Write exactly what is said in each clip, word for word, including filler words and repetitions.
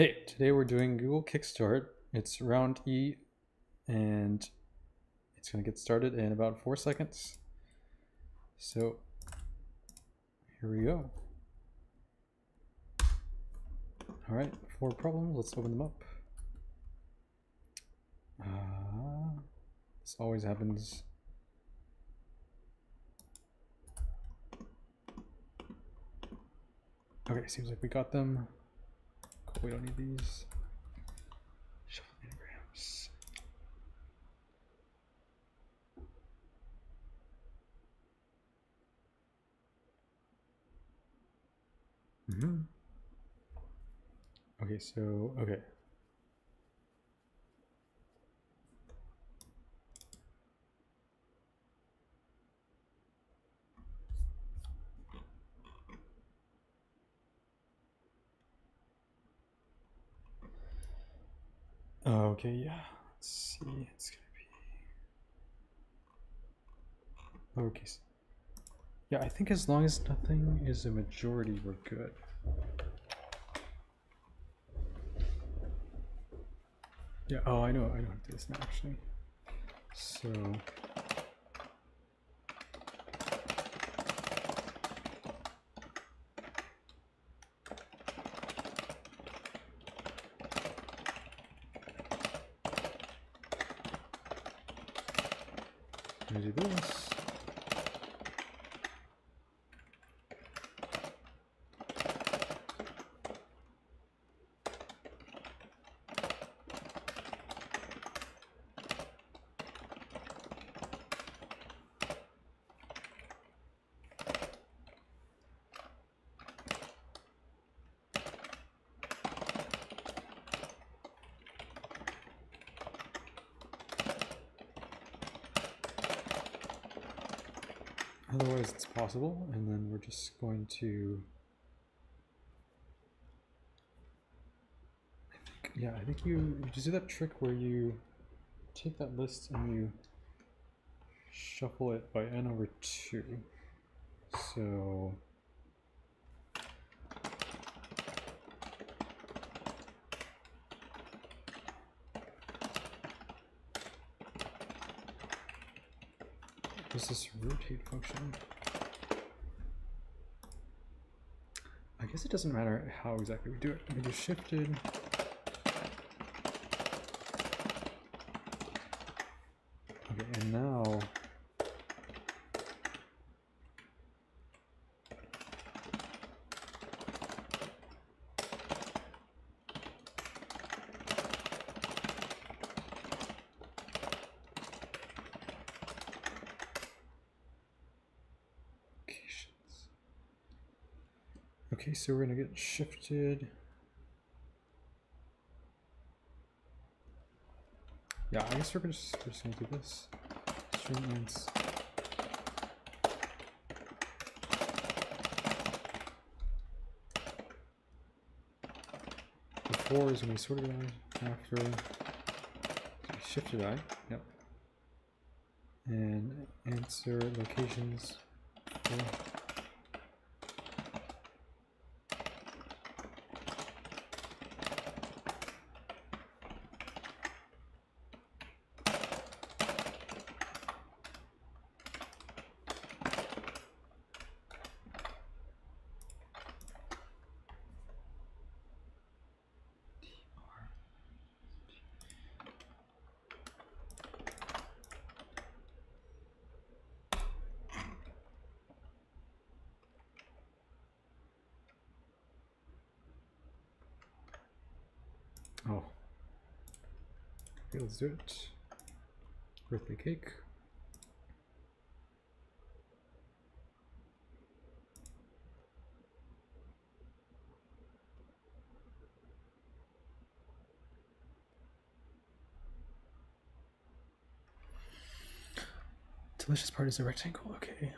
Hey, today we're doing Google Kick Start. It's round E and it's going to get started in about four seconds. So here we go. All right, four problems. Let's open them up. Uh, this always happens. Okay, seems like we got them. We don't need these. Shuffled anagrams. Mm-hmm. Okay, so, okay. Okay, yeah, let's see, it's gonna be lowercase. Yeah, I think as long as nothing is a majority, we're good. Yeah, oh, I know, I know how to do this now, actually. So, I'm gonna do this. Otherwise it's possible, and then we're just going to, I think, yeah, I think you, you just do that trick where you take that list and you shuffle it by n over two. So there's this rotate function. I guess it doesn't matter how exactly we do it. We do shifted. Okay, and now okay, so we're gonna get shifted. Yeah, I guess we're just, we're just gonna do this. String lengths. The four is gonna be sorted by after shifted I. Yep. And answer locations. Four. Oh, okay, let's do it. Birthday cake. Delicious part is a rectangle, okay.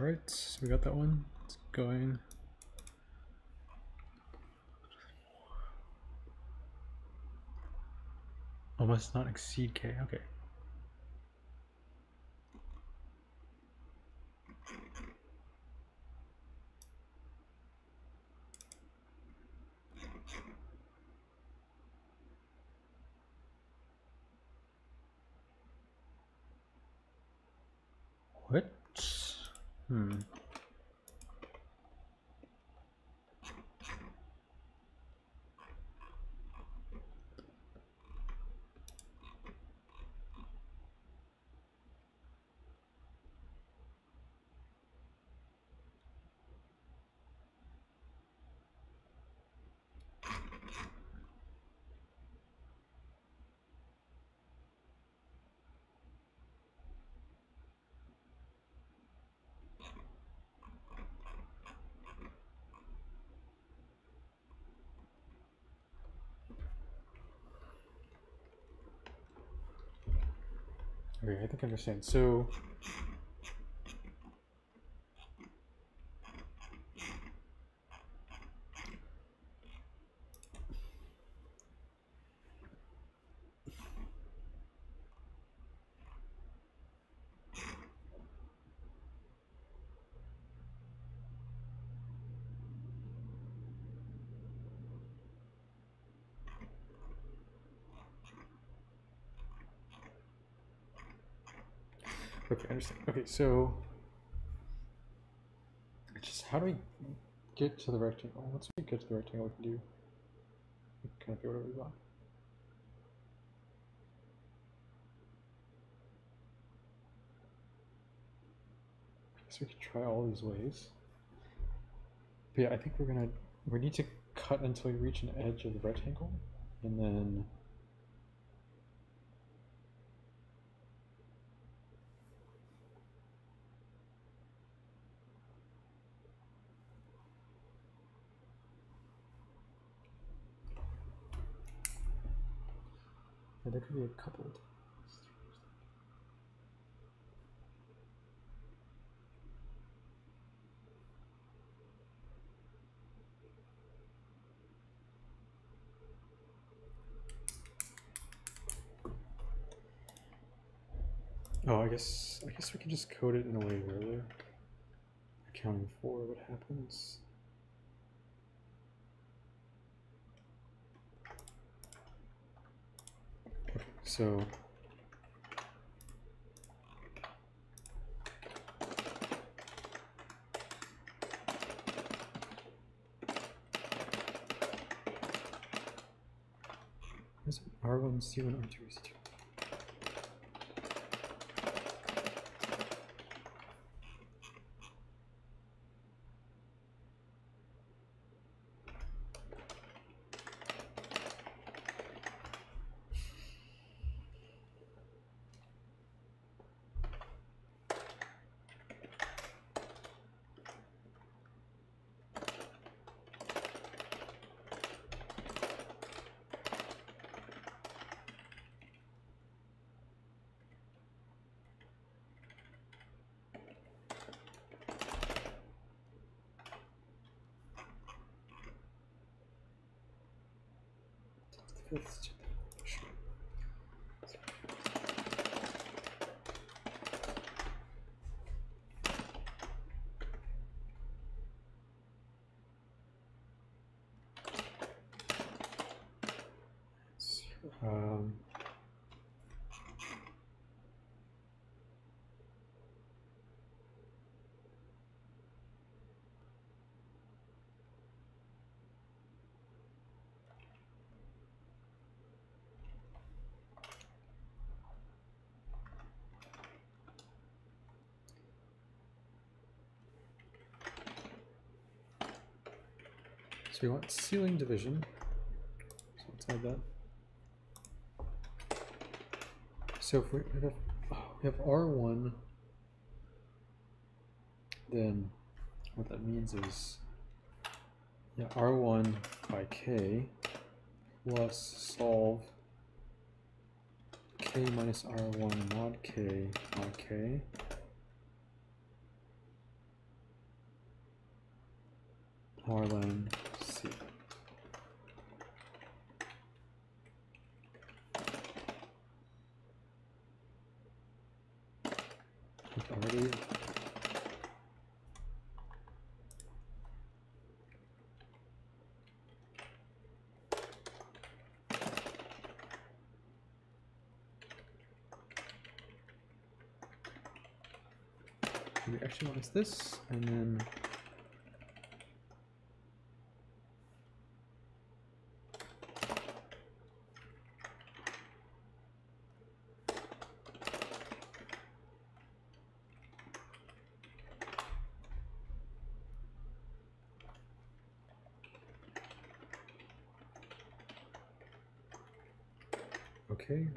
All right, so we got that one. It's going. Oh, must not exceed K, okay. What? Hmm. Okay, I think I understand. So okay, I understand. Okay, so just how do we get to the rectangle? Once we get to the rectangle, we can do we can kind of do whatever we want. I guess we could try all these ways. But yeah, I think we're gonna we need to cut until we reach an edge of the rectangle, and then there could be a couple of things. Oh, I guess I guess we can just code it in a way where we're accounting for what happens. So there's R one, C one, R two, C two. Let's see. Um, So we want ceiling division, so let's add that. So if we have, oh, we have R one, then what that means is, yeah, R one by K plus solve K minus R one mod K mod K Harlan C. Party. We actually want to this, and then okay,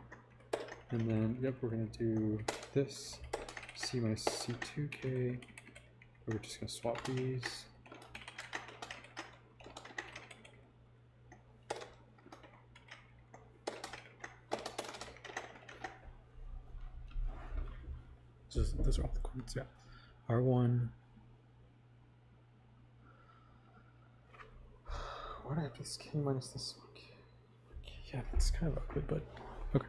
and then yep, we're gonna do this. C minus C two K. We're just going to swap these. Just, those are all the coins, yeah. R one. Why do I have this K minus this one? Yeah, that's kind of awkward, but okay.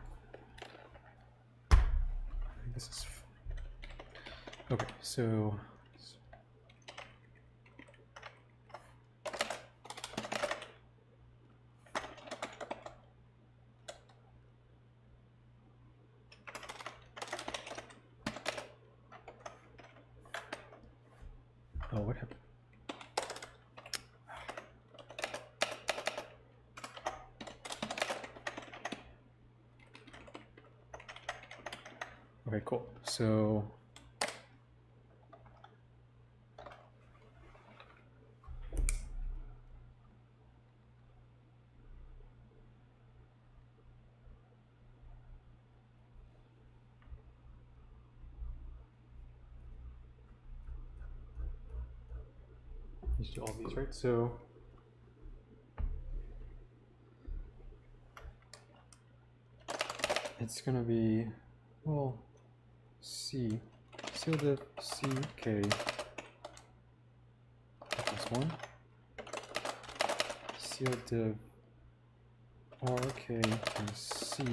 I think this is. Okay, so oh, what happened? Okay, cool. So do all these, right? So it's gonna be, well, C, C the C K plus one, C the R K and C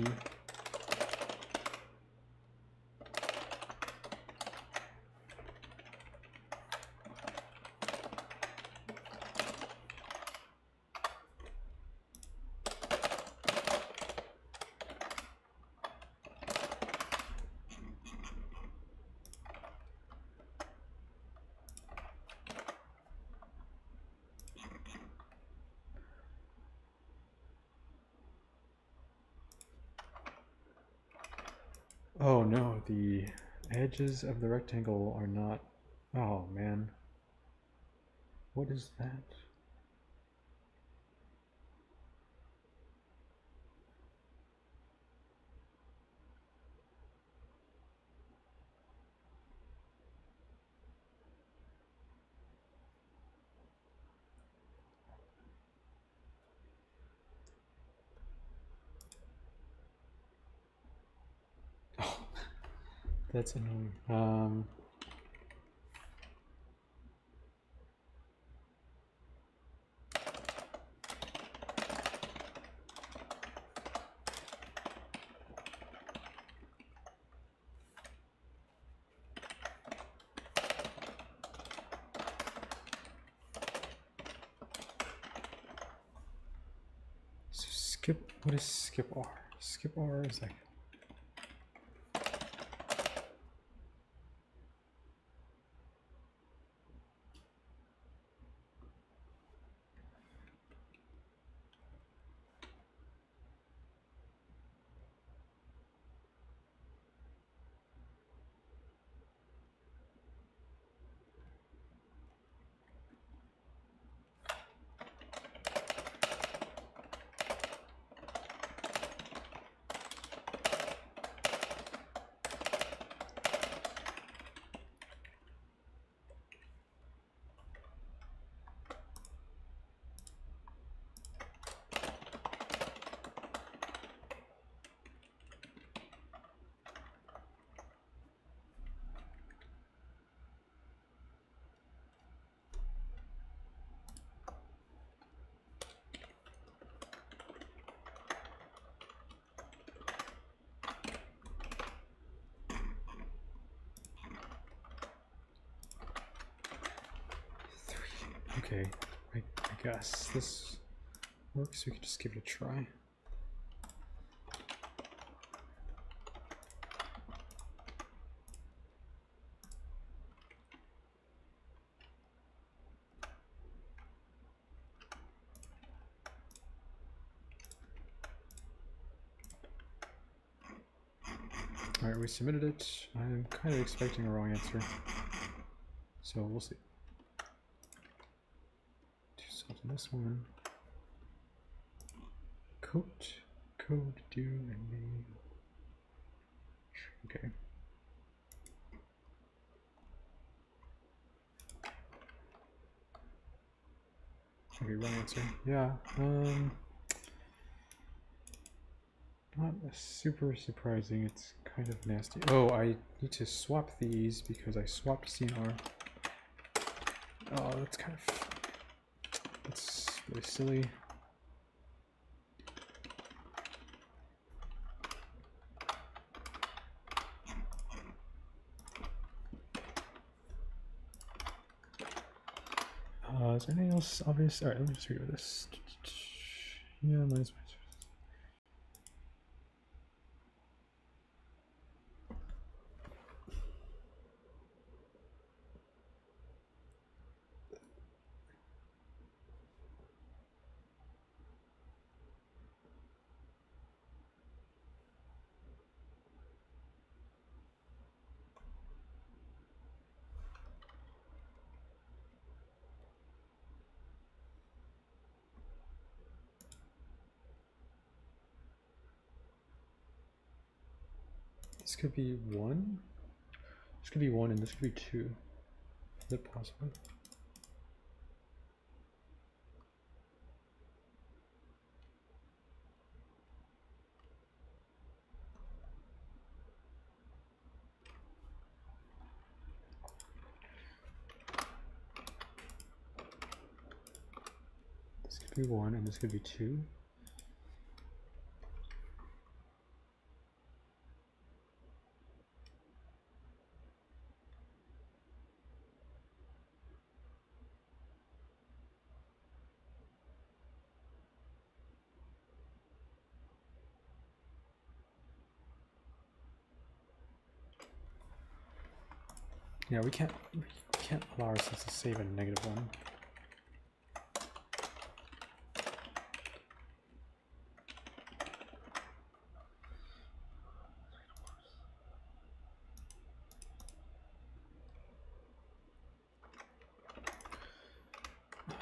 Oh no, the edges of the rectangle are not, oh man, what is that? That's annoying. Um, so skip, what is skip R? Skip R is like, Okay, I, I guess this works. We can just give it a try. Alright, we submitted it. I'm kind of expecting a wrong answer, so we'll see. Do something this one. Code, code, do, and name. Okay. Okay, wrong answer. Yeah, um... not super surprising, it's kind of nasty. Oh, I need to swap these because I swapped C N R. Oh, that's kind of... that's really silly. Uh, is there anything else obvious? Alright, let me just read this. Yeah, might as well. This could be one. This could be one, and this could be two. Is that possible? This could be one, and this could be two. Yeah, we can't we can't allow ourselves to save a negative one.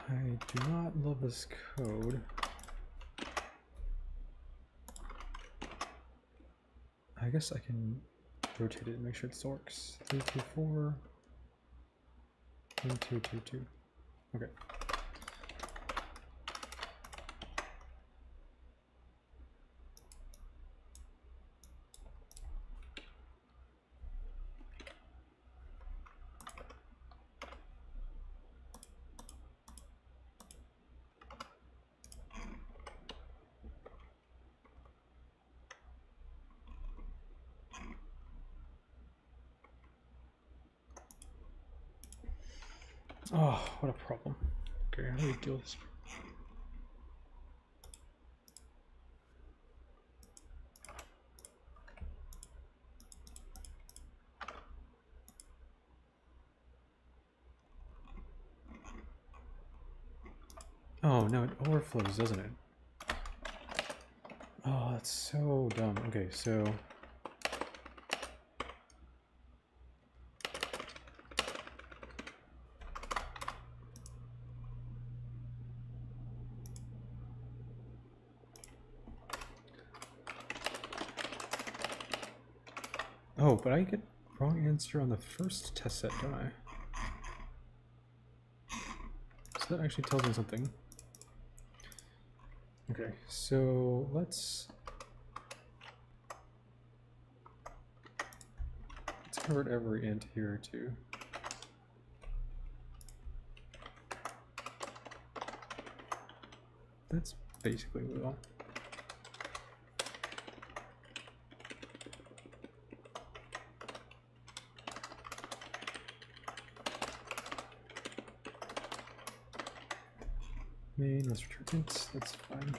I do not love this code. I guess I can rotate it and make sure it still works. three two four. one two two two. Okay. Oh, what a problem. Okay, how do we deal with this? Oh, no, it overflows, doesn't it? Oh, that's so dumb. Okay, so... oh, but I get wrong answer on the first test set, don't I? So that actually tells me something. Okay, so let's let's convert every int here to. That's basically what we want. main, let's return it, that's fine.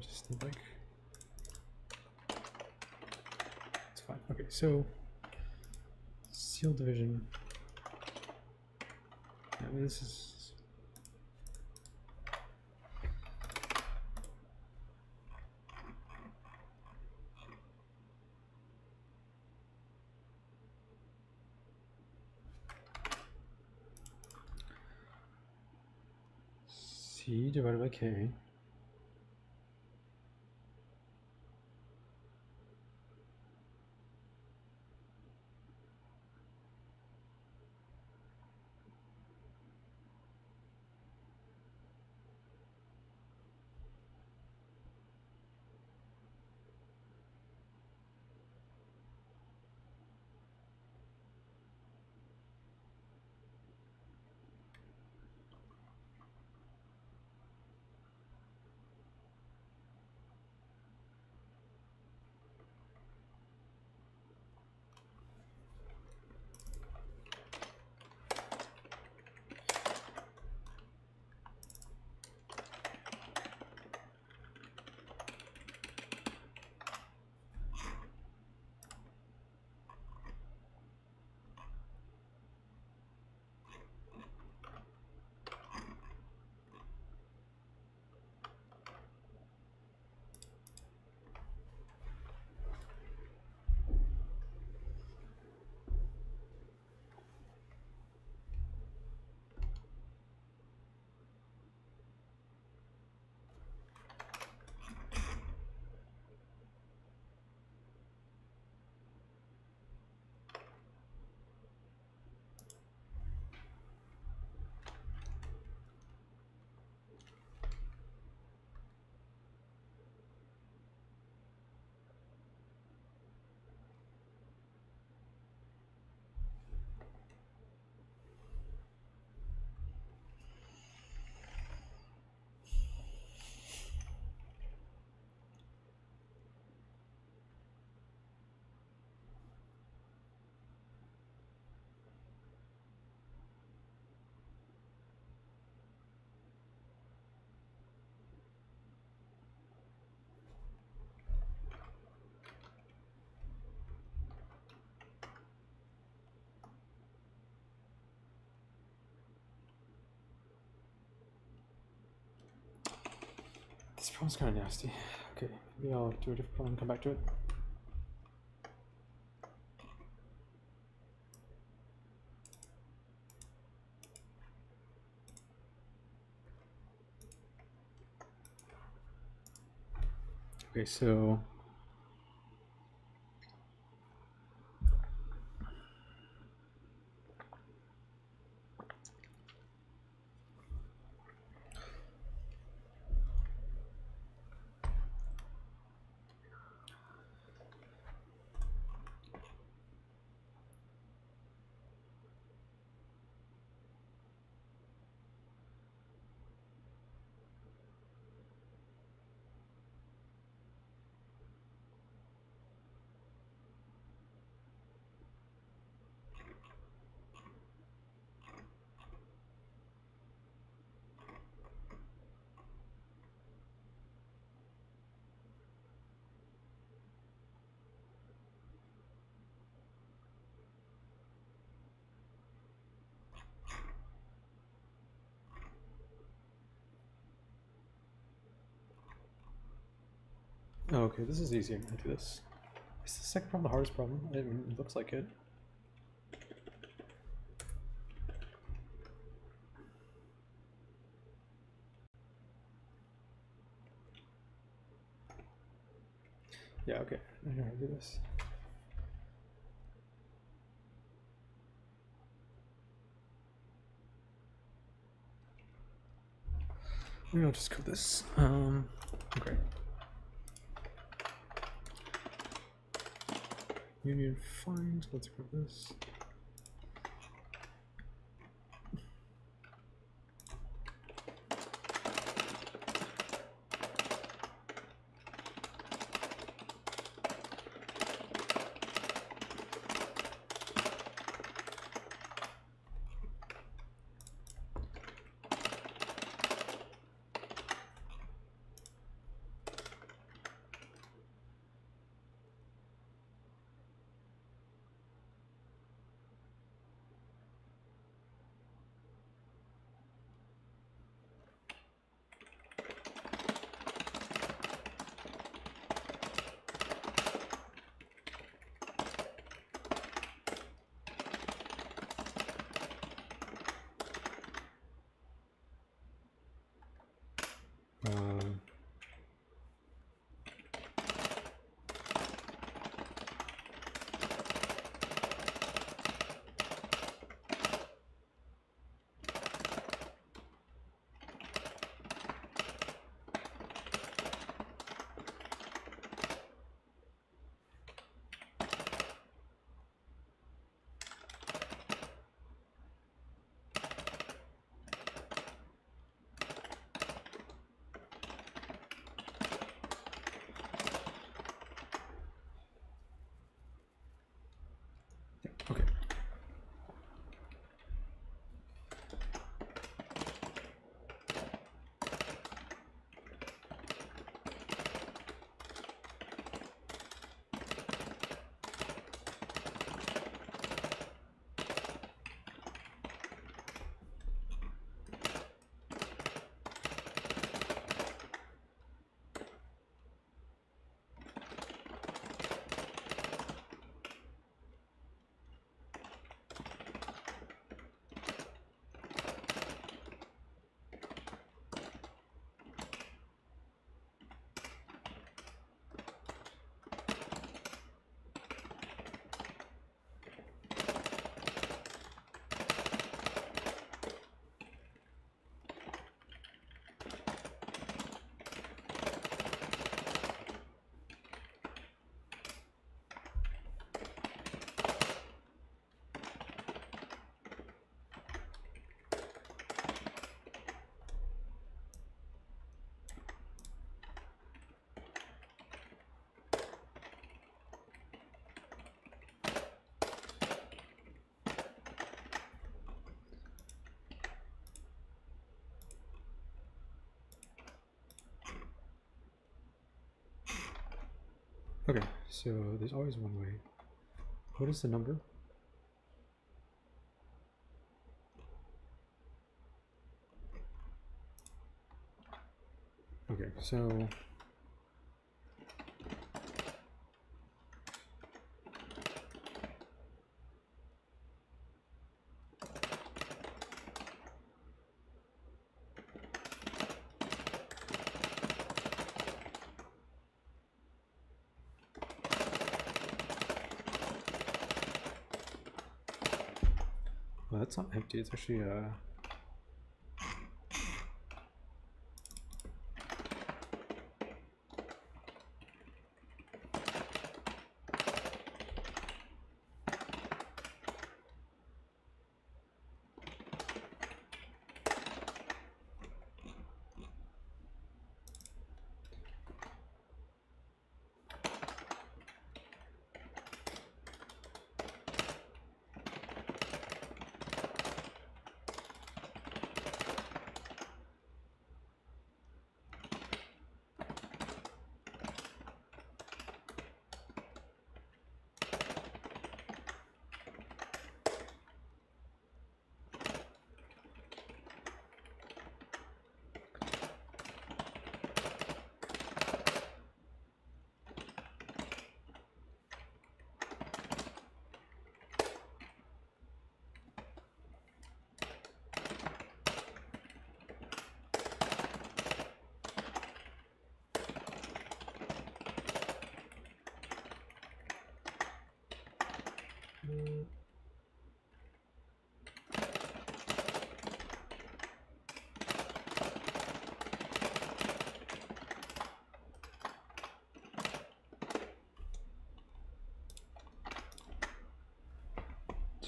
Just the bike. It's fine. Okay, so seal division. I mean, this is C divided by K. This problem's kind of nasty. Okay, maybe I'll do a different problem and come back to it. Okay, so okay, this is easy. I'm gonna do this. Is the second problem the hardest problem? I mean, it looks like it. Yeah, okay. I know how to do this. Maybe I'll just code this. Um, okay. Union find, let's grab this. Um, Okay. Okay, so there's always one way. What is the number? Okay, so it's not empty, it's actually uh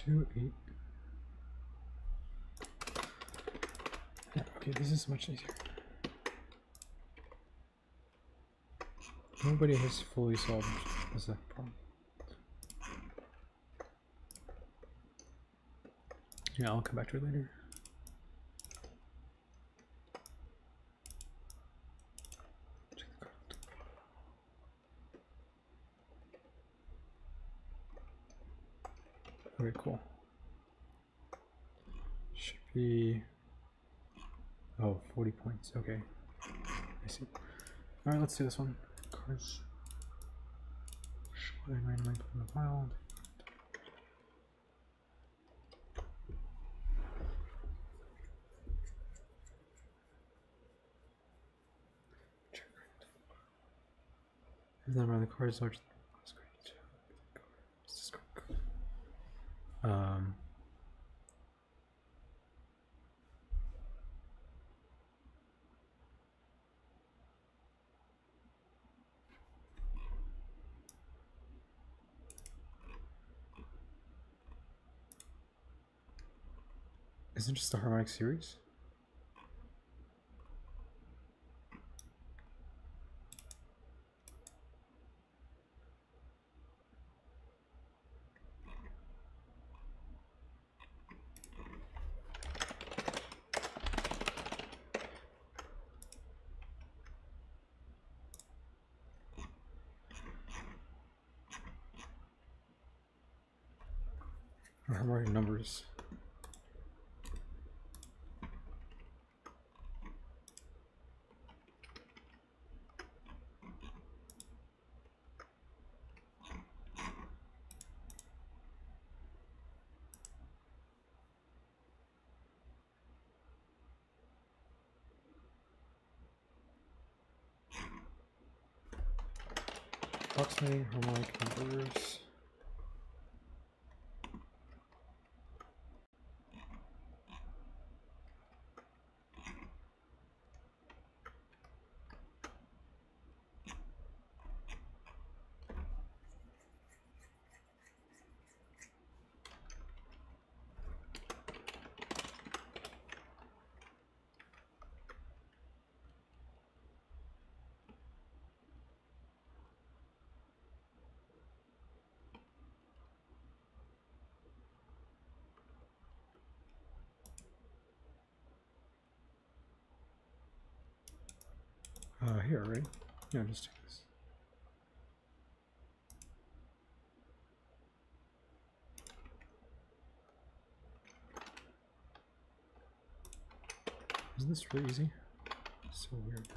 two, eight. Yeah, okay, this is much easier. Nobody has fully solved this problem. Yeah, I'll come back to it later. Very cool. Should be, oh, forty points. Okay, I see. All right, let's do this one. Cards. Should I randomly put in the pile? The number on the card is larger than the Um. Isn't it just a harmonic series? I'm writing numbers. Approximating harmonic numbers. Uh, here, right? Yeah, I'll just do this. Isn't this really easy? So weird.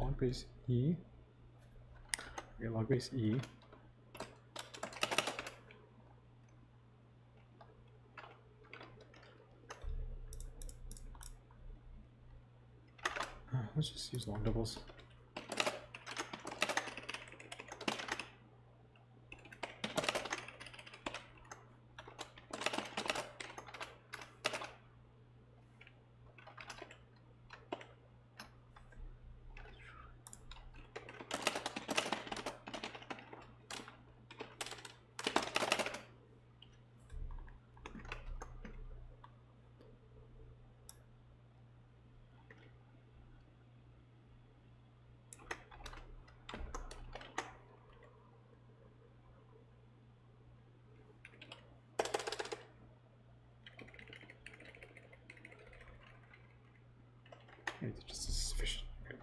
Log base E. Okay, log base E. Uh, let's just use long doubles. It's just sufficient. Okay.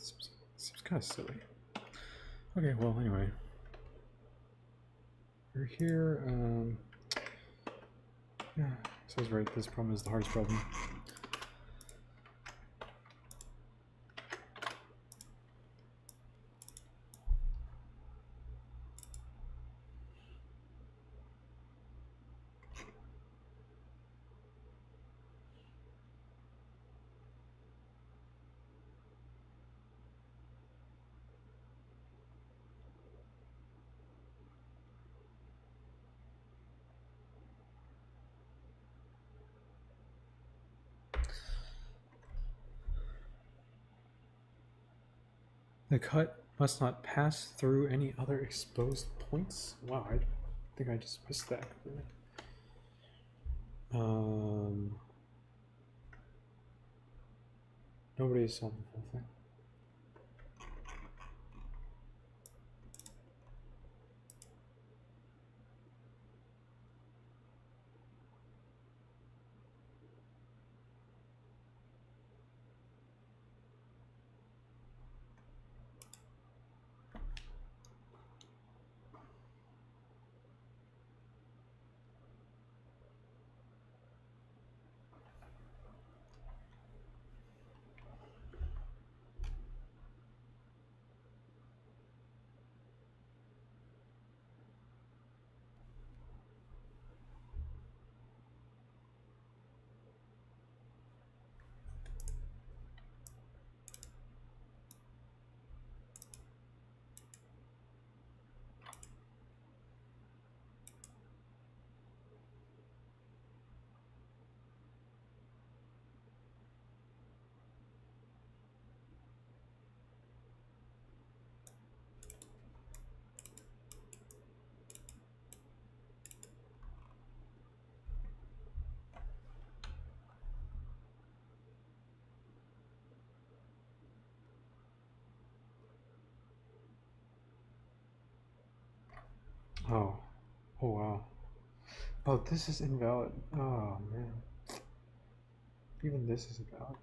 Seems kind of silly. Okay, well, anyway. We're here. Um, yeah, it says right, this problem is the hardest problem. The cut must not pass through any other exposed points. Wow, I think I just missed that. Um, nobody solved the whole thing. Oh, oh wow. Oh, this is invalid. Oh man. Even this is invalid.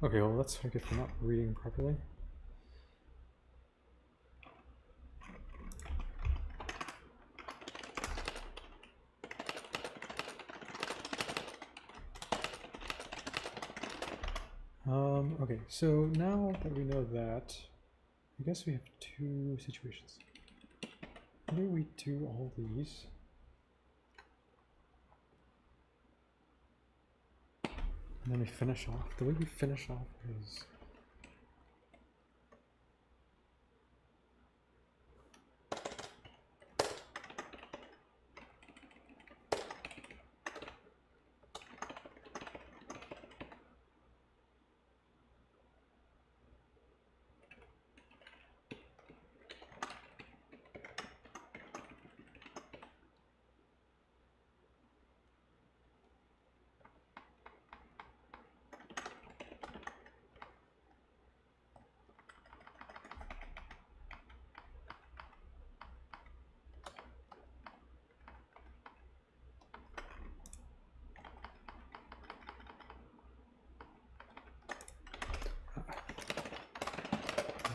Okay, well that's good for not reading properly. Um, okay, so now that we know that, I guess we have two situations. Maybe we do all these. And then we finish off. The way we finish off is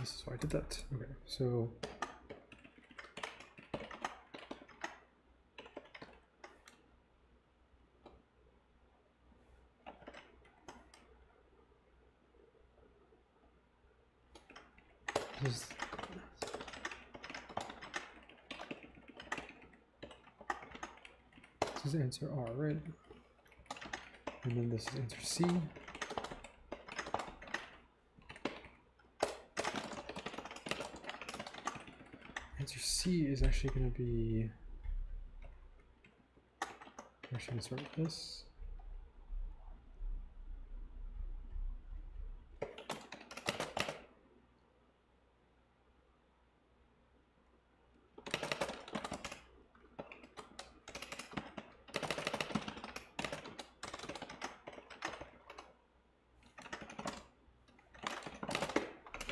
So I did that. Okay, so this is this is answer R, right? And then this is answer C. C is actually going to be, I'm actually going to start with this.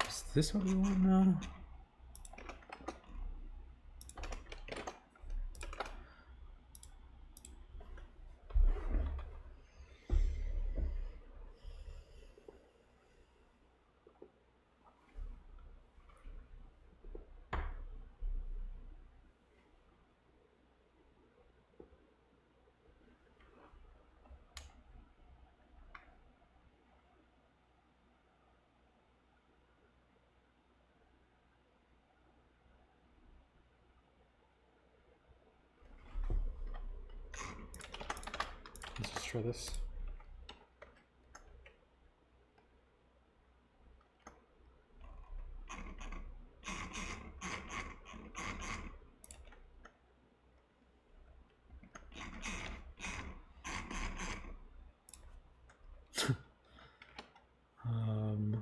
Is this what we want now? Try this. um.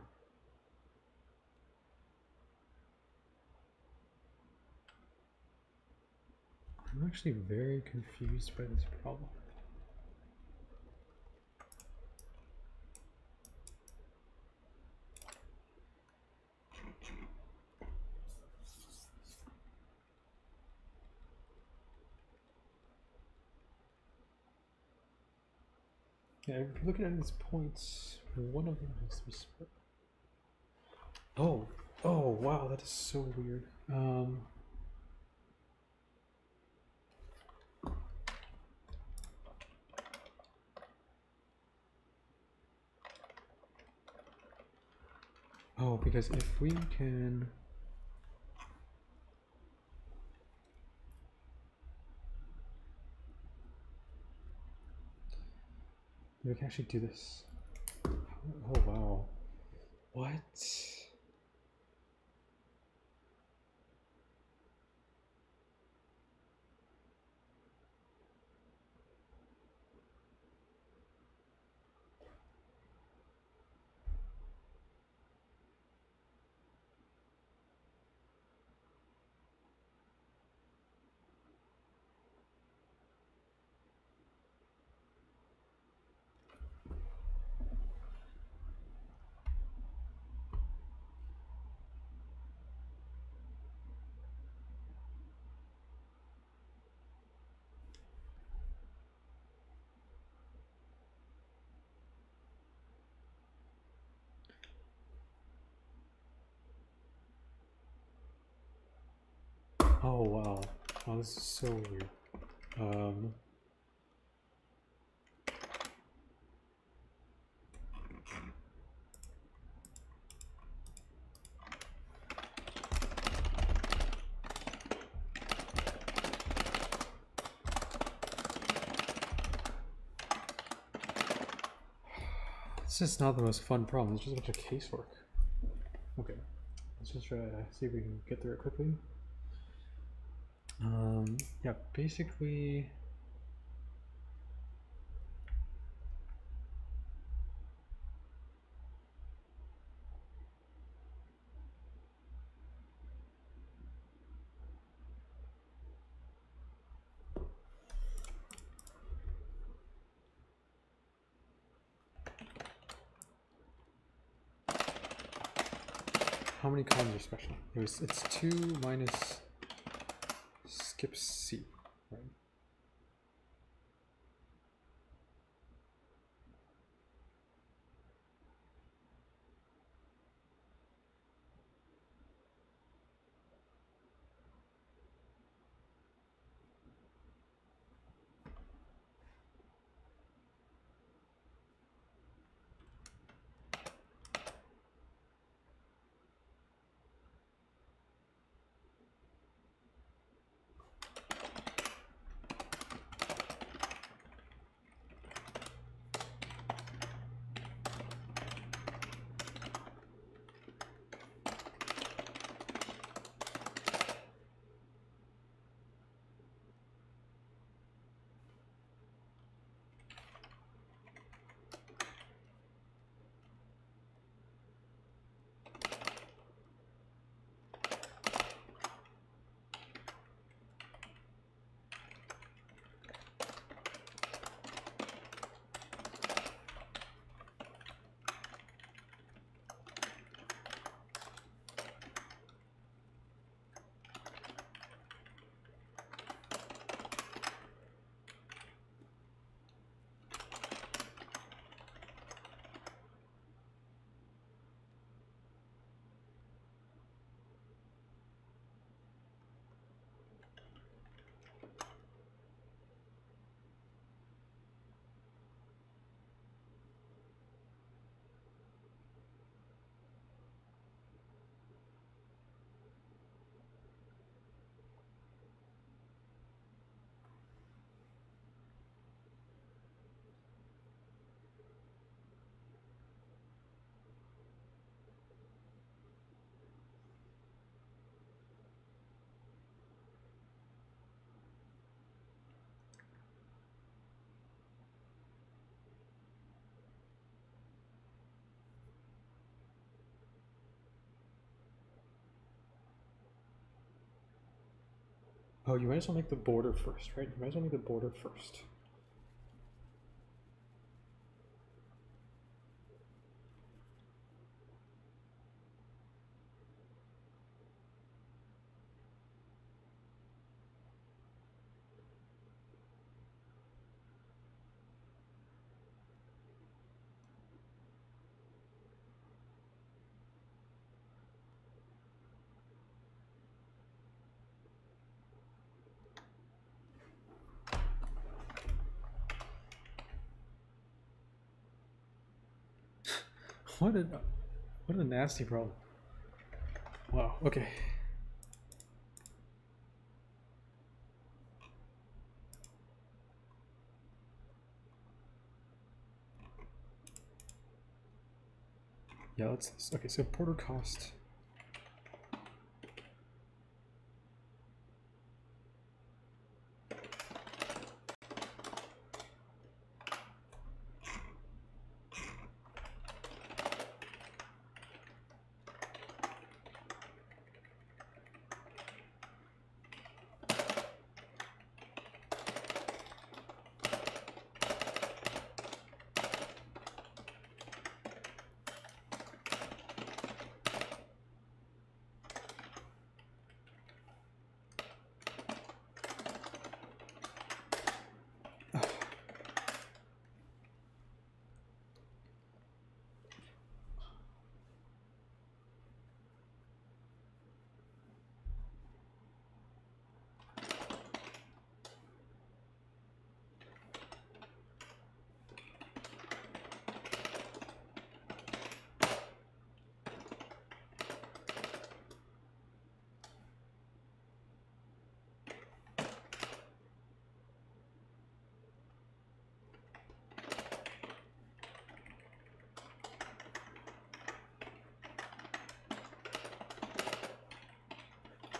I'm actually very confused by this problem. Yeah, if you're looking at these points, one of them has to be split. Oh, oh wow, that is so weird. Um, oh, because if we can... We can actually do this. Oh wow. What? Oh wow, oh, this is so weird. Um, this is not the most fun problem, it's just a bunch of casework. Okay, let's just try to see if we can get through it quickly. Um, yeah, basically, how many columns are special? It was, it's two minus skip C, right? Oh, you might as well make the border first, right? You might as well make the border first. What a, what a nasty problem. Wow, okay. Yeah, let's, okay, so border cost.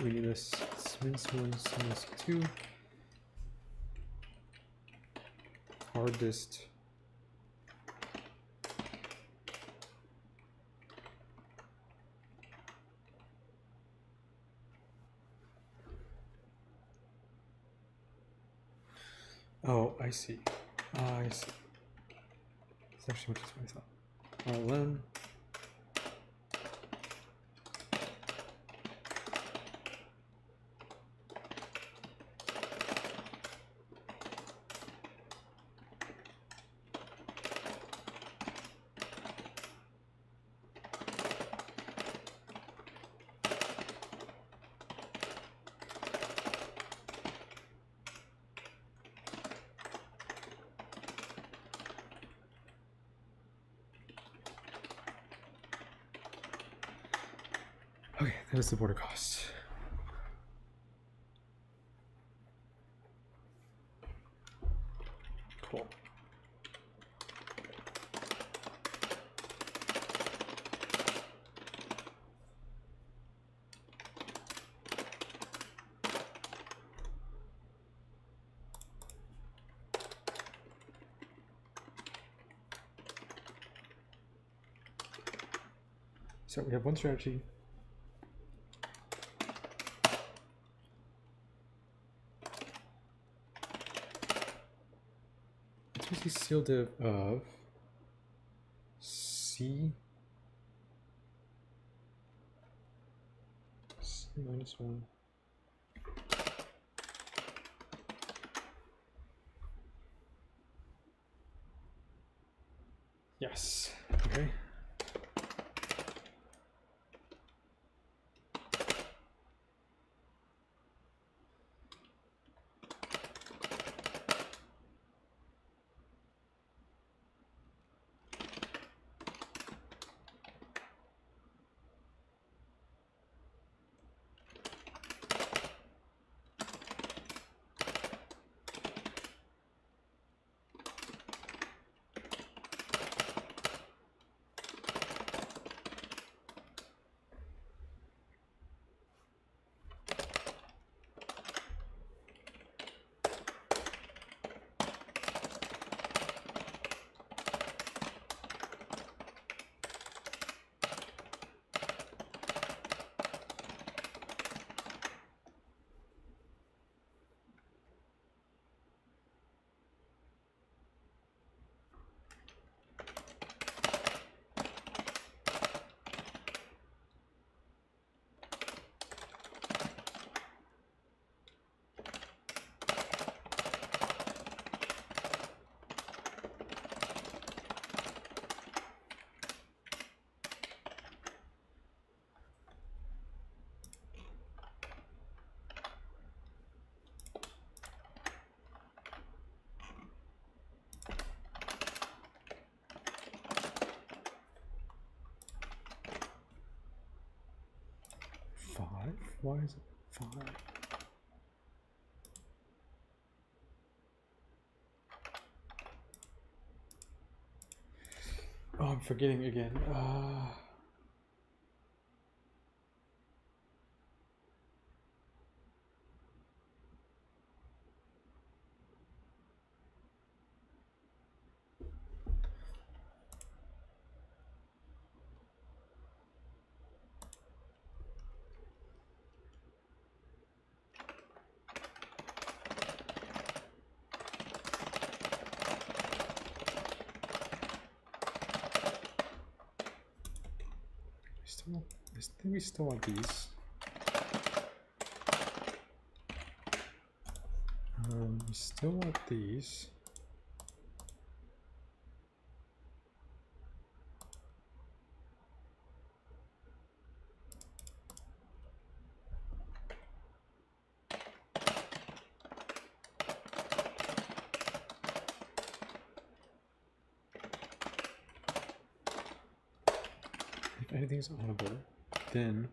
We need this minus one, minus two. Hardest. Oh, I see. Oh, I see. It's actually what I thought. All in. That is the border cost. Cool. So we have one strategy. Seal div of C, C minus one. Yes. Okay. Why is it five? Oh, I'm forgetting again. Uh... I think we still want these. Um, we still want these. If anything's audible, then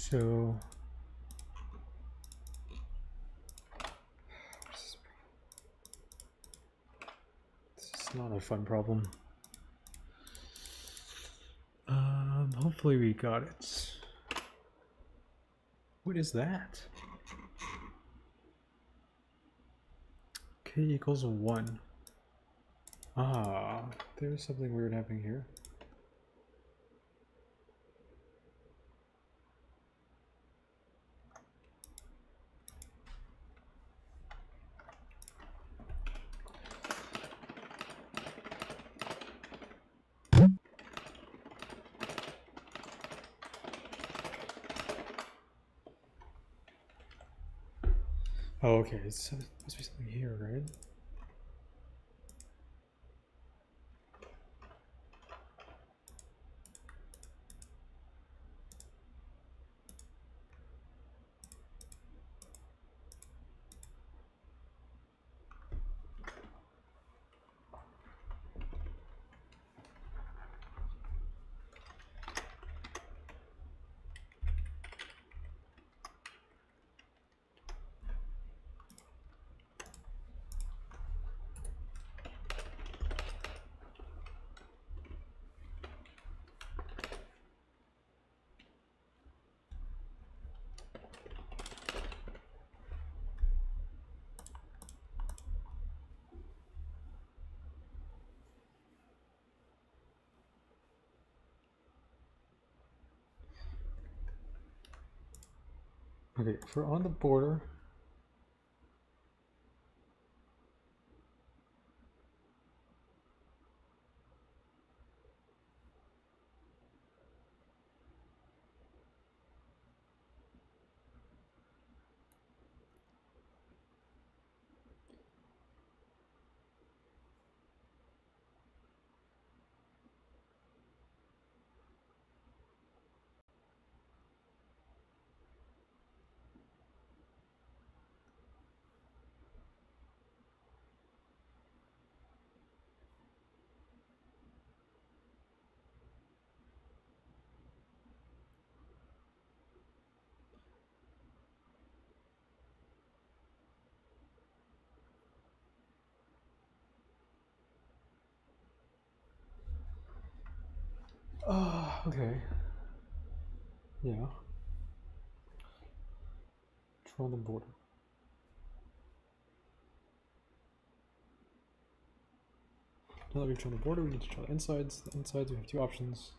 So this is not a fun problem. Um, hopefully we got it. What is that? K equals one. Ah, there's something weird happening here. Oh, okay, it's, it must be something here, right? Okay, if we're on the border, Oh, okay. Yeah. Draw the border. Now that we've drawn the border, we need to draw the insides. The insides, we have two options.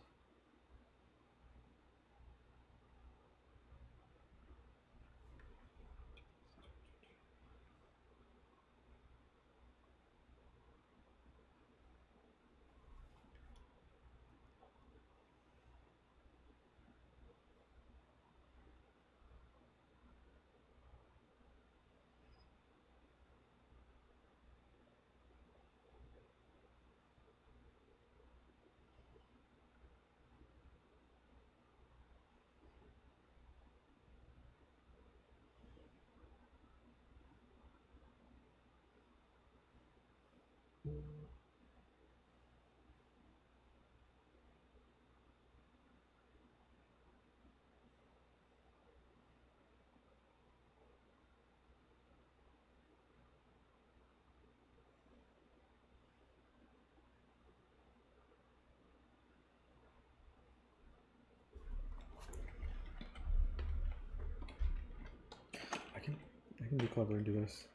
I can be clever and do this.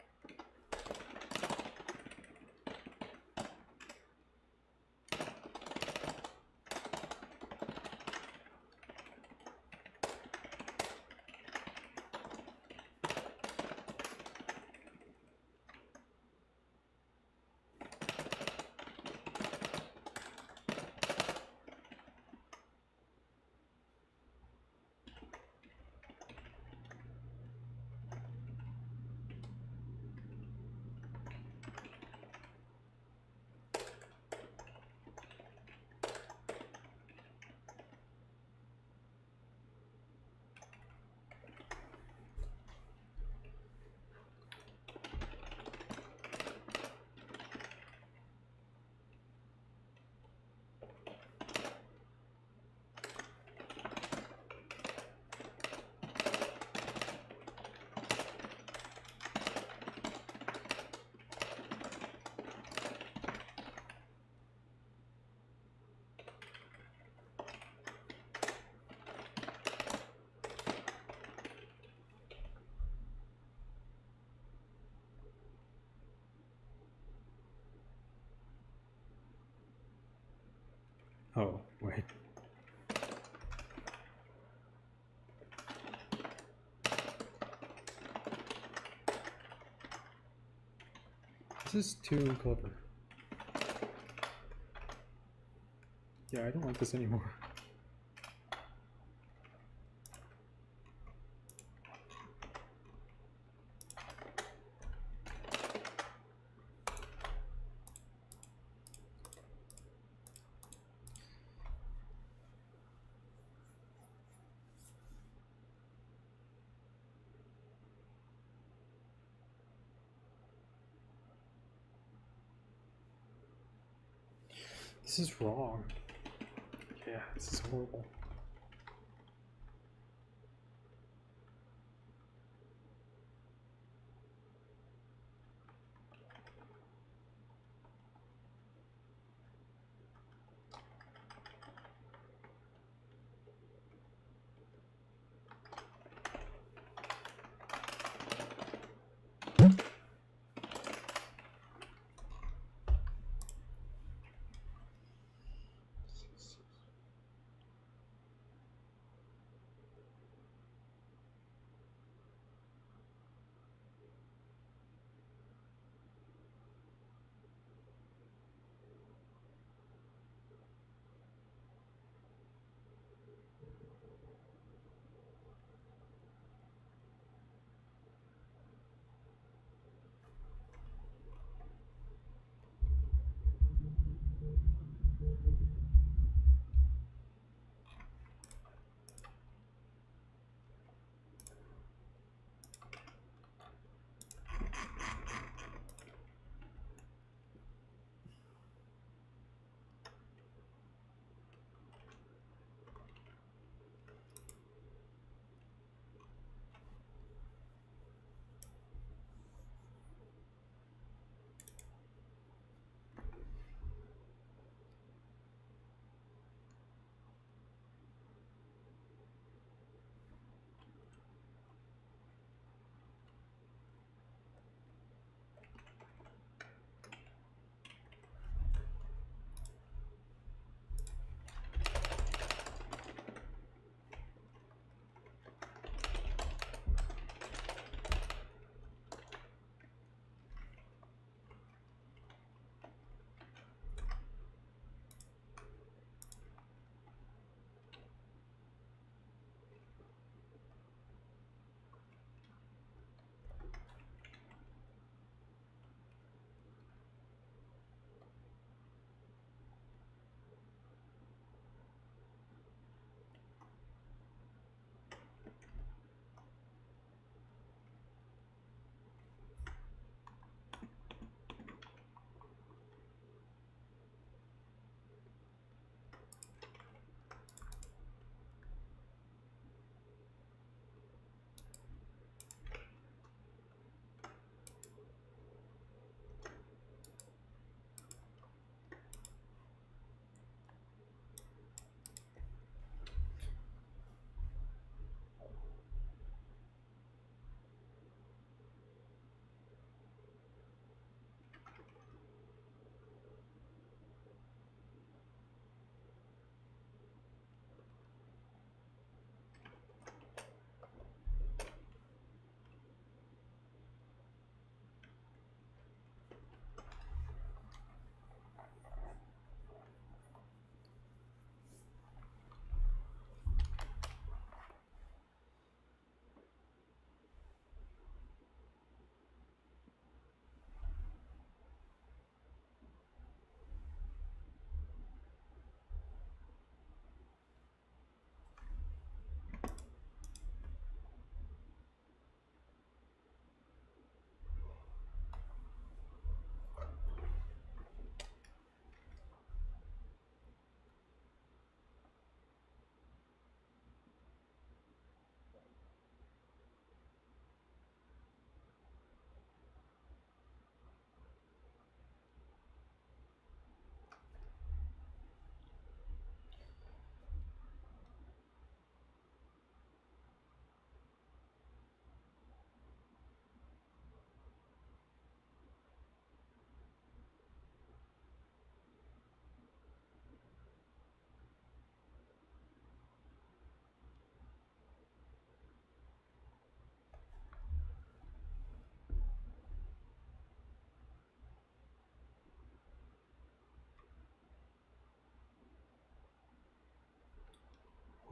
Oh, wait. This is too clever. Yeah, I don't like this anymore. This is wrong. Yeah, this is horrible.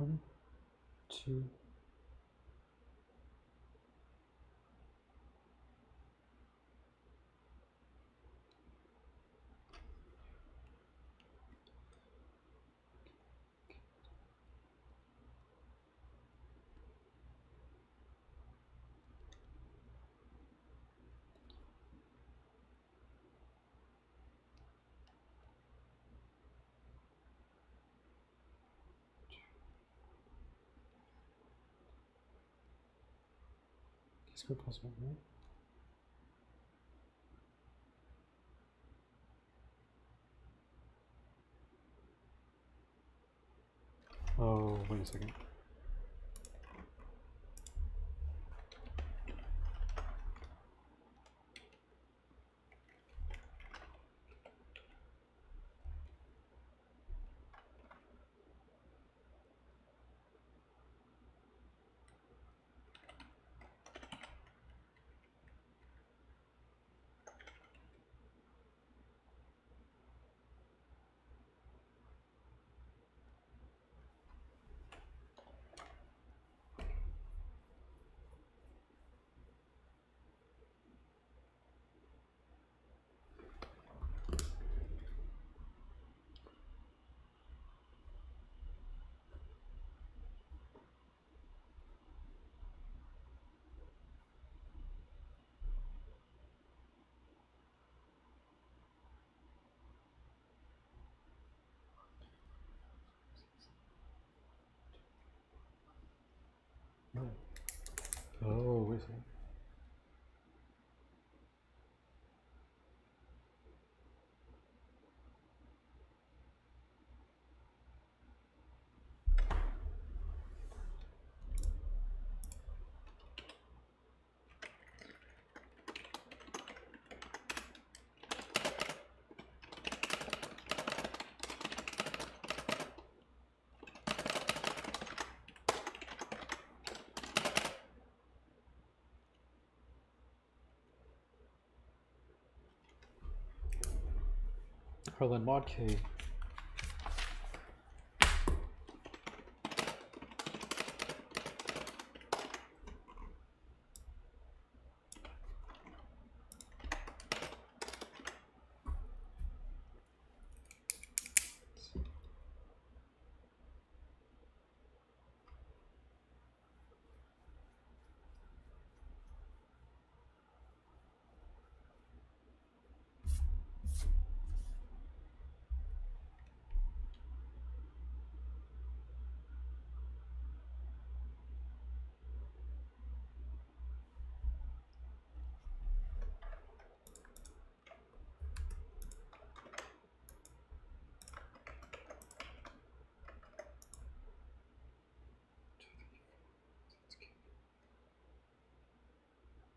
One, two, qu'est-ce que pense maintenant? Oh, wait a second. Oh, wait a second. Perlin mod key.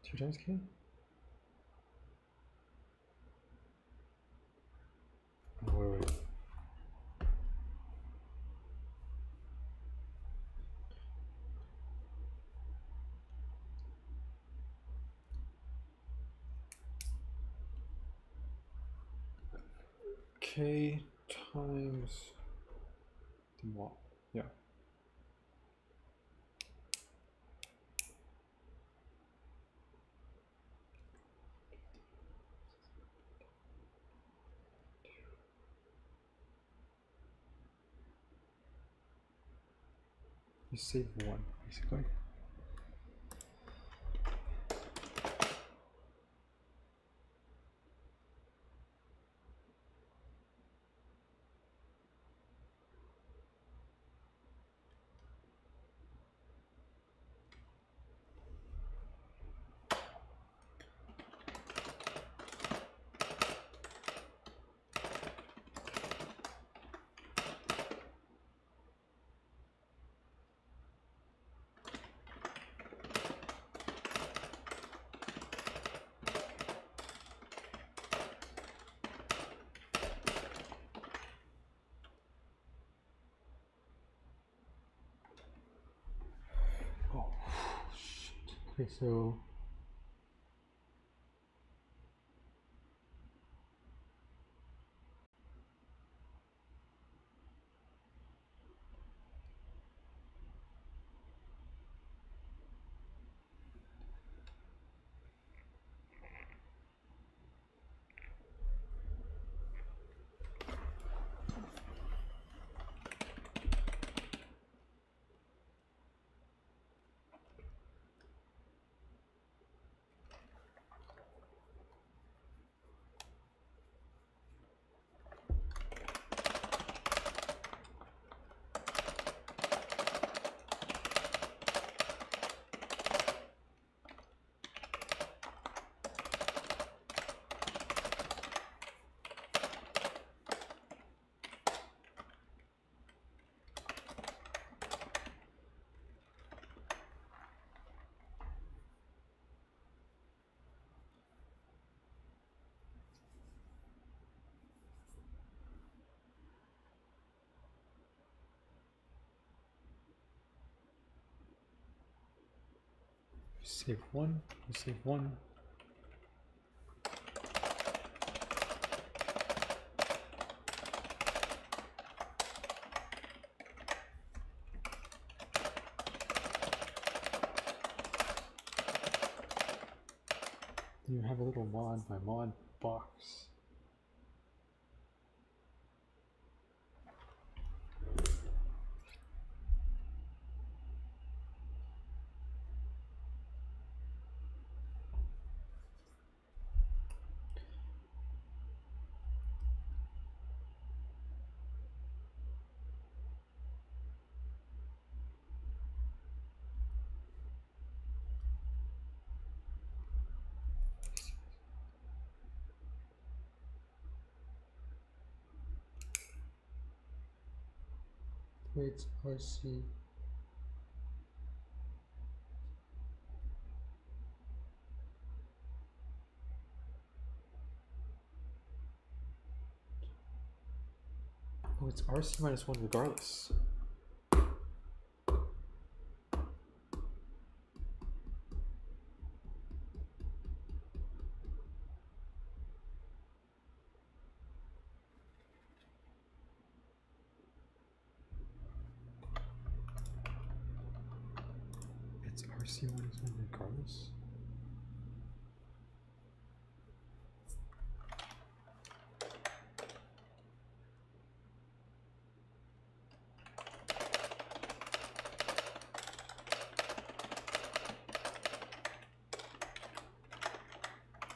Two times K? Oh, where were we? K times the wall. Yeah. Save one, basically. Okay, so save one, you save one. You have a little mod by mod box. Wait, I see. Oh, it's R C minus one regardless.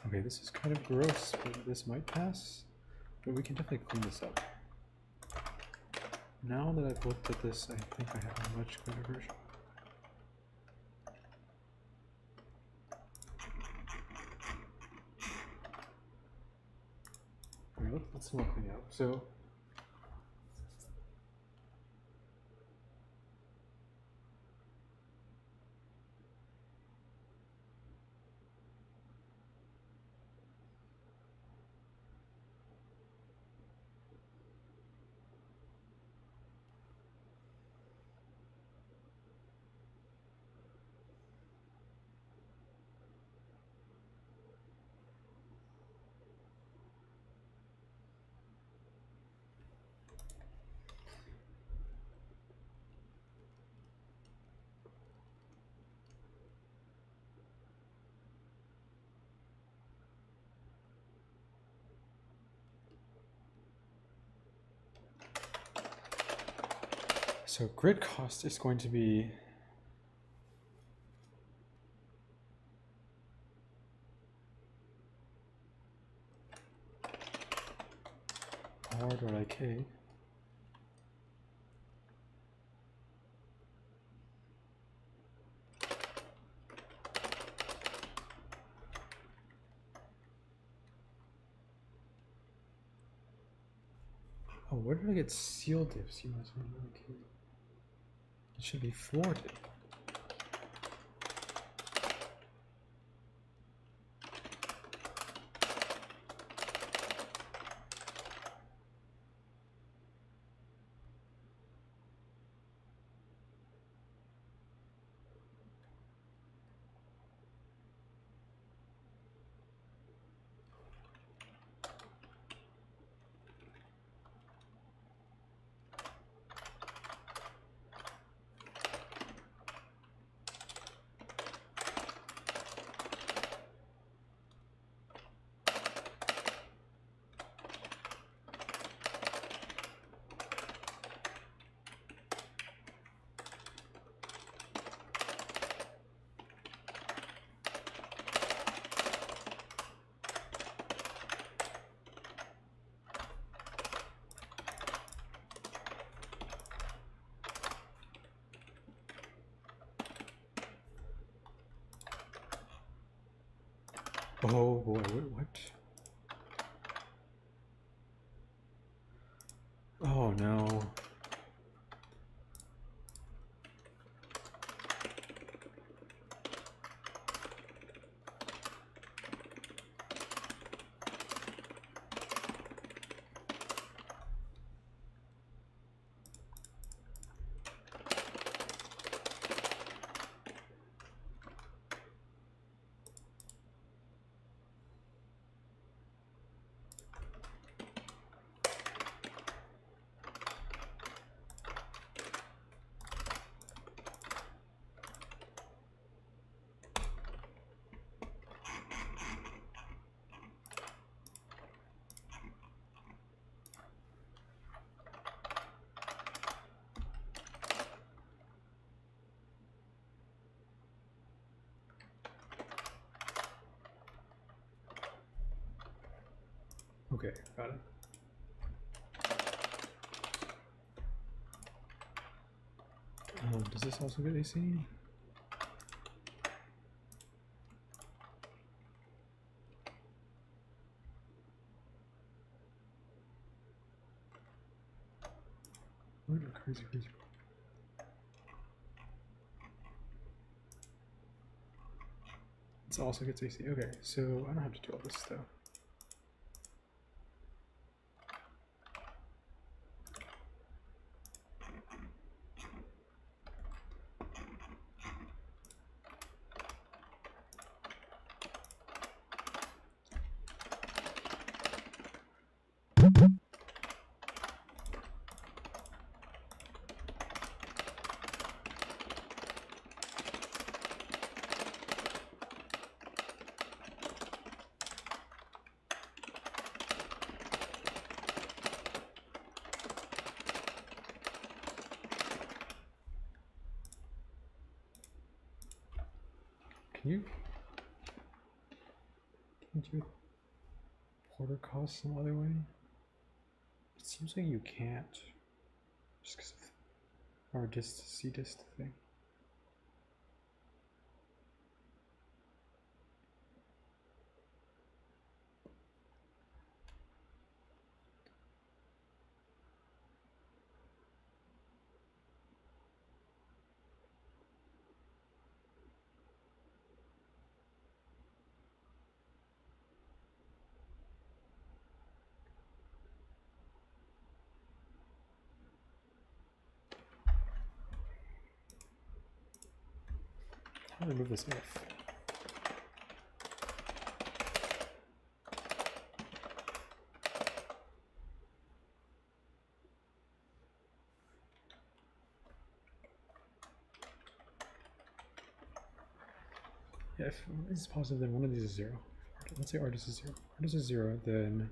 Okay, this is kind of gross, but this might pass, but we can definitely clean this up. Now that I've looked at this, I think I have a much cleaner version. Alright, let's look it up. So, So grid cost is going to be R dot I K. Oh, where did I get seal divs? You must want to know. It should be thwarted. Oh boy, what? Oh no. Okay, got it. Oh, does this also get A C? Crazy, crazy. This also gets A C. Okay, so I don't have to do all this though. You can't you order costs some other way? It seems like you can't, just because of our dist C dist thing. I'll remove this if. Yeah, if this is positive, then one of these is zero. Let's say artist is zero. Artist is zero, then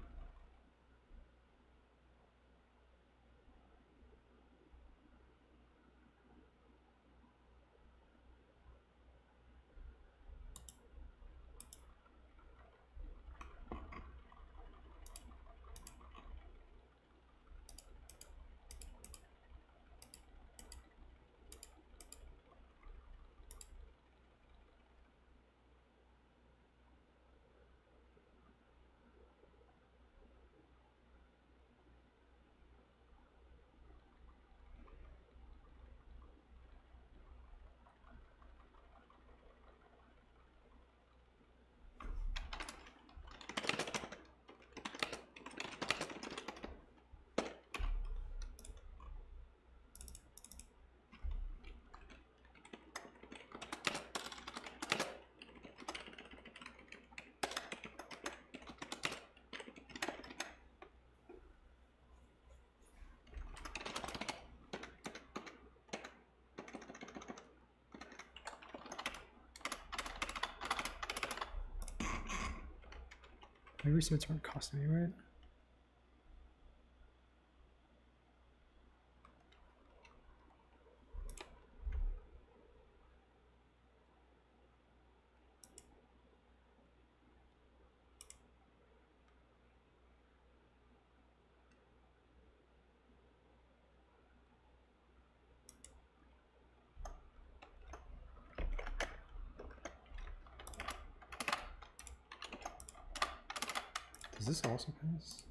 my resets aren't costing me, right? Does this also pass?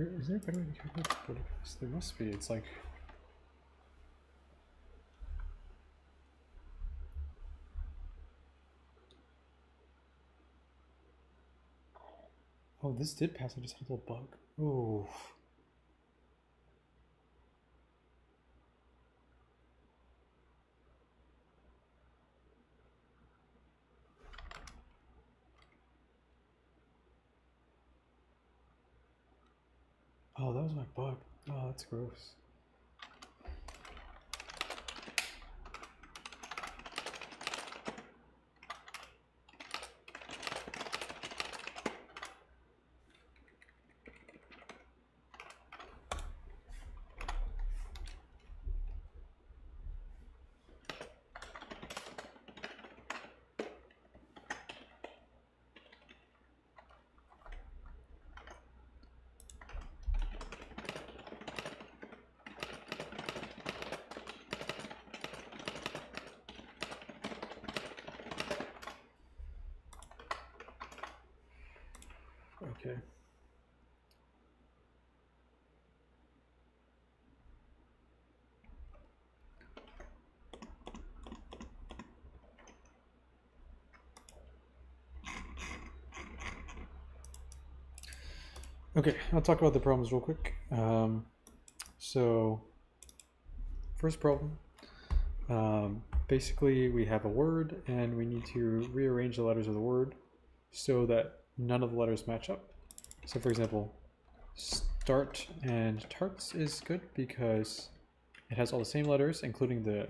Is there a better way to calculate the quarter pass? There must be. It's like oh, this did pass. I just had a little bug. Oh. Oh, that was my bug. Oh, that's gross. Okay. Okay, I'll talk about the problems real quick. Um, so, first problem, um, basically we have a word and we need to rearrange the letters of the word so that none of the letters match up. So for example, start and tarts is good because it has all the same letters, including the,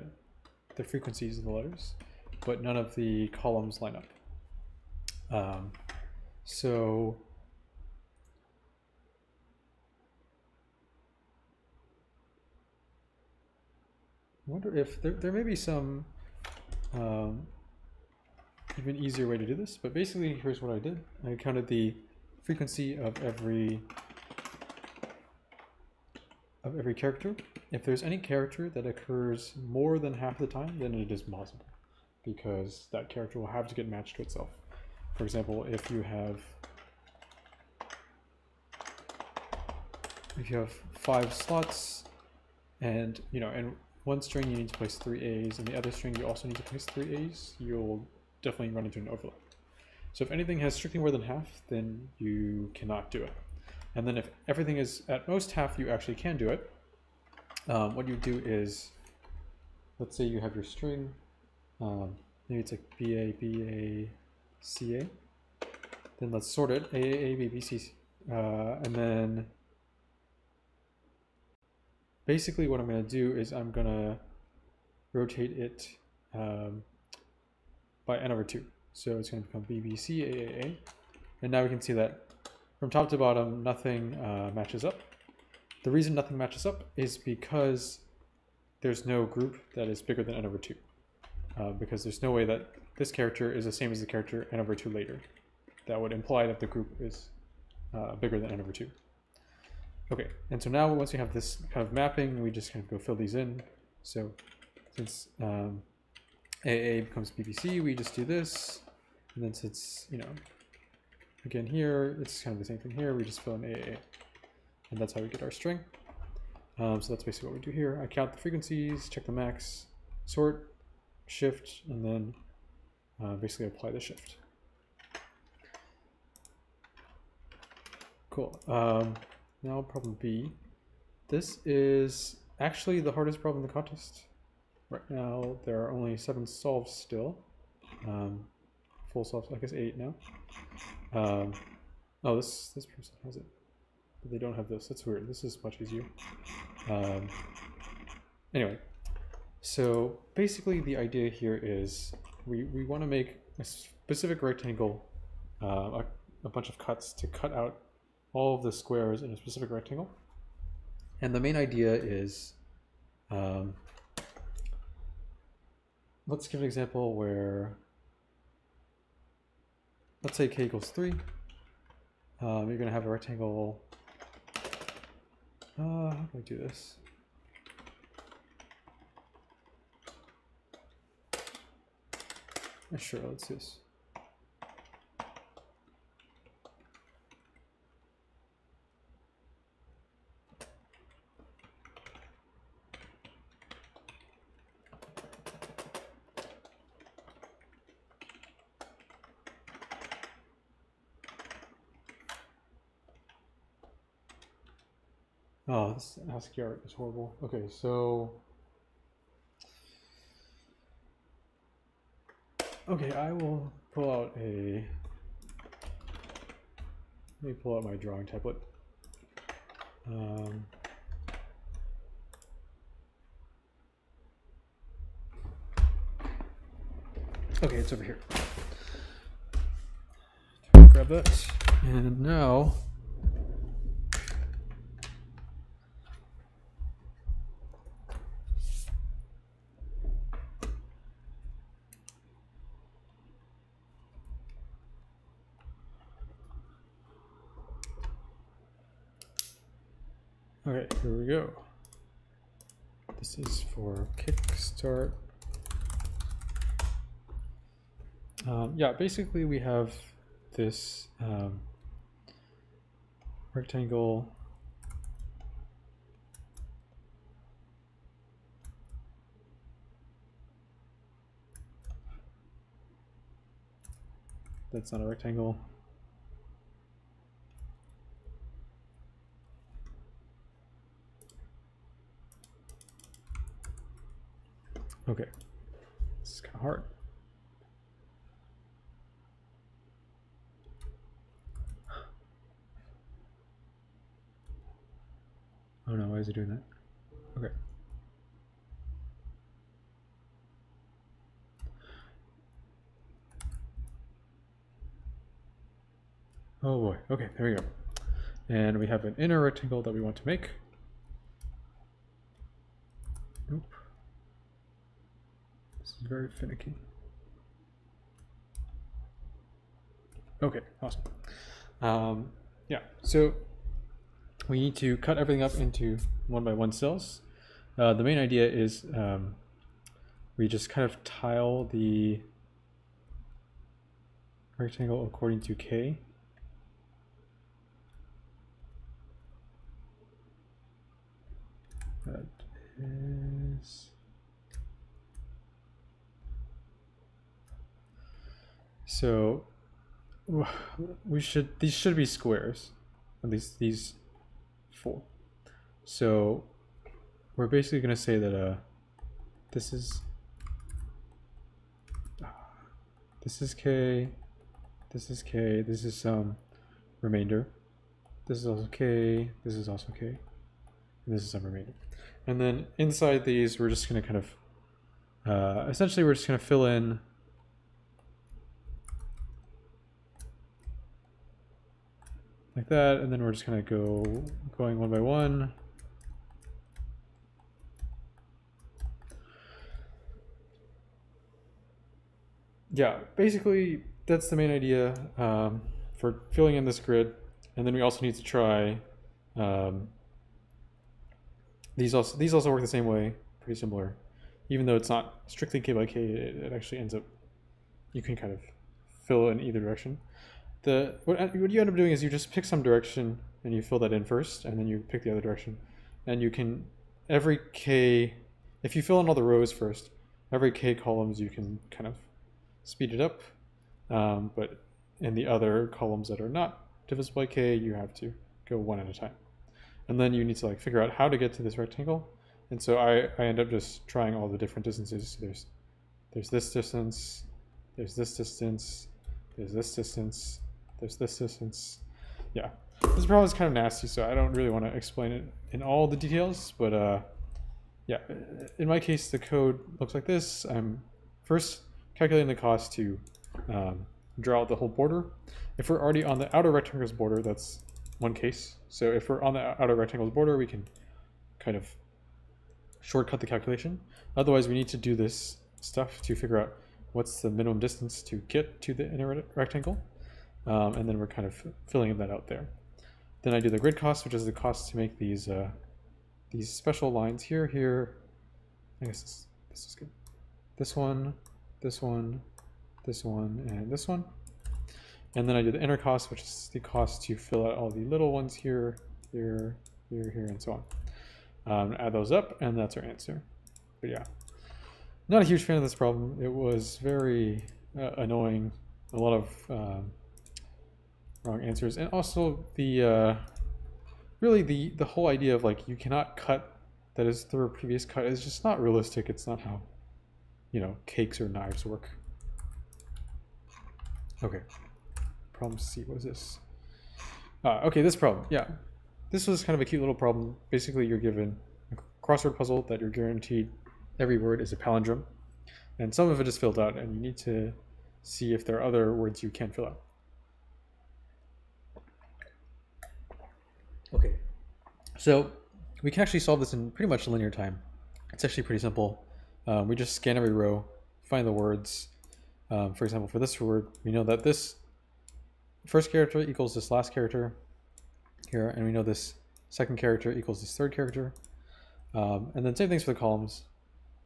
the frequencies of the letters, but none of the columns line up. Um, so I wonder if there, there may be some um, even easier way to do this, but basically here's what I did. I counted the frequency of every of every character. If there's any character that occurs more than half the time, then it is possible, because that character will have to get matched to itself. For example, if you have if you have five slots, and you know, in one string you need to place three A's, and the other string you also need to place three A's, you'll definitely run into an overlap. So if anything has strictly more than half, then you cannot do it. And then if everything is at most half, you actually can do it. Um, what you do is, let's say you have your string, um, maybe it's like B A B A C A. Then let's sort it A A A B B C C. Uh, and then basically what I'm going to do is I'm going to rotate it um, by n over two. So it's going to become B B C A A A. And now we can see that from top to bottom, nothing uh, matches up. The reason nothing matches up is because there's no group that is bigger than n over two. Uh, because there's no way that this character is the same as the character n over two later. That would imply that the group is uh, bigger than n over two. Okay, and so now once we have this kind of mapping, we just kind of go fill these in. So since um, A A becomes B B C, we just do this, and then since, you know, again here, it's kind of the same thing here, we just fill in A A, and that's how we get our string. Um, so that's basically what we do here. I count the frequencies, check the max, sort, shift, and then uh, basically apply the shift. Cool. Um, now problem B. This is actually the hardest problem in the contest. Right now, there are only seven solves still. Um, full solves, I guess eight now. Um, oh, this this person has it, but they don't have this. That's weird. This is much easier. Um, anyway, so basically the idea here is we, we want to make a specific rectangle, uh, a, a bunch of cuts to cut out all of the squares in a specific rectangle. And the main idea is... Um, Let's give an example where, let's say k equals three. Um, you're going to have a rectangle. Uh, how do I do this? Sure, let's do this. Oh, this ASCII art is horrible. Okay, so... Okay, I will pull out a... Let me pull out my drawing template. Um, okay, it's over here. Grab that. And now okay, here we go. This is for Kickstart. Um, yeah, basically we have this um, rectangle that's not a rectangle. Okay, this is kind of hard. Oh no, why is it doing that? Okay. Oh boy, okay, there we go. And we have an inner rectangle that we want to make. Nope. This is very finicky. Okay, awesome. Um, yeah, so we need to cut everything up into one by one cells. Uh, the main idea is um, we just kind of tile the rectangle according to K. That is... So we should, these should be squares, at least these four. So we're basically going to say that uh, this is uh, this is K, this is K, this is some um, remainder, this is also K, this is also K, and this is some remainder. And then inside these, we're just going to kind of uh, essentially we're just going to fill in. Like that, and then we're just gonna go going one by one. Yeah, basically that's the main idea um, for filling in this grid, and then we also need to try um, these also these also work the same way, pretty similar, even though it's not strictly K by K. It, it actually ends up you can kind of fill in either direction. The, what, what you end up doing is you just pick some direction and you fill that in first, and then you pick the other direction, and you can every K, if you fill in all the rows first, every K columns you can kind of speed it up, um, but in the other columns that are not divisible by K, you have to go one at a time, and then you need to like figure out how to get to this rectangle. And so I, I end up just trying all the different distances. So there's there's this distance, there's this distance, there's this distance. There's this distance. Yeah, this problem is kind of nasty, so I don't really want to explain it in all the details, but uh, yeah, in my case, the code looks like this. I'm first calculating the cost to um, draw out the whole border. If we're already on the outer rectangle's border, that's one case. So if we're on the outer rectangle's border, we can kind of shortcut the calculation. Otherwise, we need to do this stuff to figure out what's the minimum distance to get to the inner rectangle. Um, and then we're kind of filling that out there. Then I do the grid cost, which is the cost to make these uh, these special lines here, here. I guess this, this is good. This one, this one, this one, and this one. And then I do the inner cost, which is the cost to fill out all the little ones here, here, here, here, and so on. Um, add those up, and that's our answer. But yeah, not a huge fan of this problem. It was very uh, annoying. A lot of um, wrong answers, and also the uh, really the the whole idea of like you cannot cut that is through a previous cut is just not realistic. It's not how, you know, cakes or knives work. Okay, problem C. What is this? Uh, okay, this problem. Yeah, This was kind of a cute little problem. Basically, you're given a crossword puzzle that you're guaranteed every word is a palindrome, and some of it is filled out, and you need to see if there are other words you can fill out. Okay, so we can actually solve this in pretty much linear time. It's actually pretty simple. Um, we just scan every row, find the words. Um, for example, for this word, we know that this first character equals this last character here, and we know this second character equals this third character. Um, and then same things for the columns.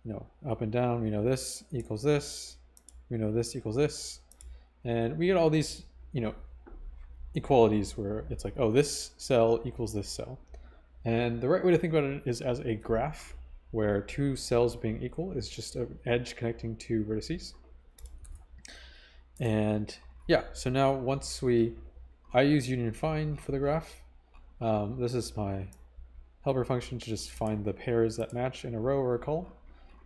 You know, up and down, we know this equals this, we know this equals this, and we get all these, you know, equalities where it's like, oh, this cell equals this cell. And the right way to think about it is as a graph where two cells being equal is just an edge connecting two vertices. And yeah, so now once we, I use union find for the graph. Um, this is my helper function to just find the pairs that match in a row or a column.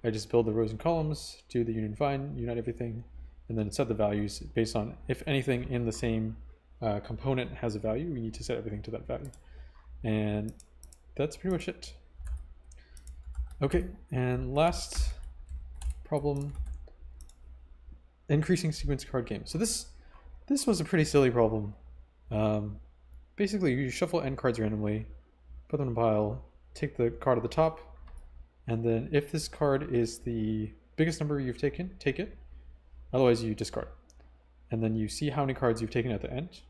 I just build the rows and columns, do the union find, unite everything, and then set the values based on if anything in the same uh, component has a value, we need to set everything to that value. And that's pretty much it. Okay, and last problem, increasing sequence card game. So this this was a pretty silly problem. Um, basically, you shuffle n cards randomly, put them in a pile, take the card at the top, and then if this card is the biggest number you've taken, take it. Otherwise, you discard. And then you see how many cards you've taken at the end.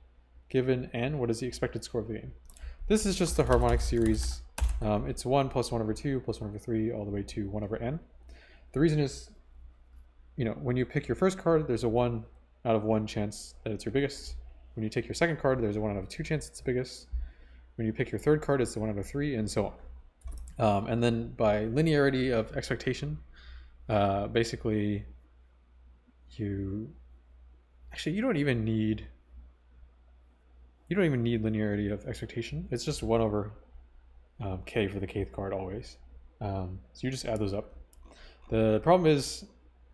Given n, what is the expected score of the game? This is just the harmonic series. Um, it's one plus one over two plus one over three all the way to one over n. The reason is, you know, when you pick your first card, there's a one out of one chance that it's your biggest. When you take your second card, there's a one out of two chance it's the biggest. When you pick your third card, it's the one out of three, and so on. Um, and then by linearity of expectation, uh, basically you, actually you don't even need, you don't even need linearity of expectation. It's just one over um, K for the Kth card always. Um, so you just add those up. The problem is,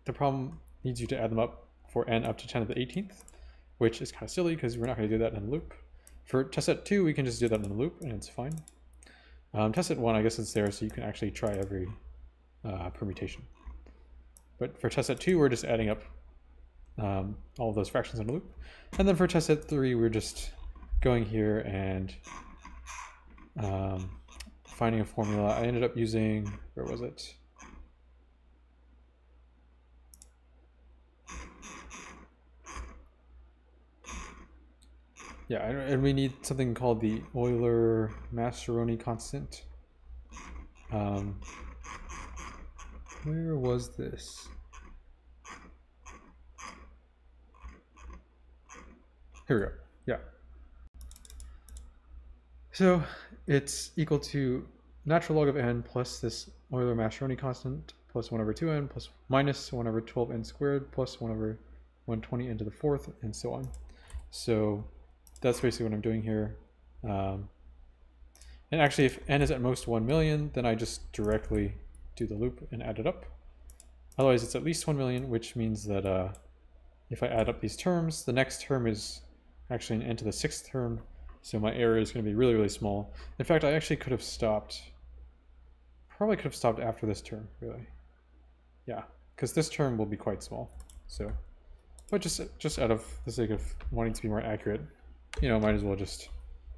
the problem needs you to add them up for n up to ten to the eighteenth, which is kind of silly because we're not going to do that in a loop. For test set two, we can just do that in a loop and it's fine. Um, test set one, I guess it's there so you can actually try every uh, permutation. But for test set two, we're just adding up um, all of those fractions in a loop. And then for test set three, we're just going here and um, finding a formula. I ended up using, where was it? Yeah, and we need something called the Euler-Mascheroni constant. Um, where was this? Here we go. Yeah. So it's equal to natural log of n plus this Euler-Mascheroni constant plus one over two n plus minus one over twelve n squared plus one over one hundred twenty n to the fourth and so on. So that's basically what I'm doing here. Um, and actually, if n is at most one million, then I just directly do the loop and add it up. Otherwise, it's at least one million, which means that uh, if I add up these terms, the next term is actually an n to the sixth term. So my error is going to be really, really small. In fact, I actually could have stopped, probably could have stopped after this term, really. Yeah, because this term will be quite small. So, but just, just out of the sake of wanting to be more accurate, you know, might as well just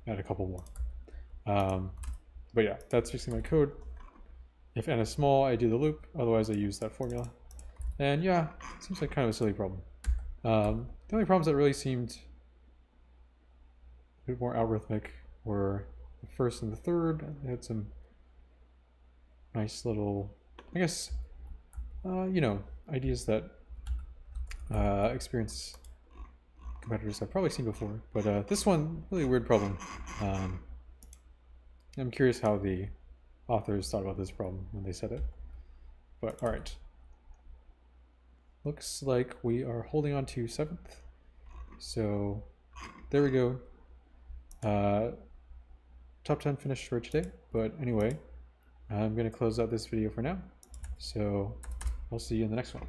add a couple more. Um, but yeah, that's basically my code. If n is small, I do the loop. Otherwise, I use that formula. And yeah, it seems like kind of a silly problem. Um, the only problems that really seemed a bit more algorithmic were the first and the third. They had some nice little, I guess, uh, you know, ideas that uh, experience competitors I've probably seen before, but uh, this one, really weird problem. Um, I'm curious how the authors thought about this problem when they said it, but all right. Looks like we are holding on to seventh. So there we go. Uh, top ten finished for today, but anyway, I'm gonna close out this video for now. So I'll see you in the next one.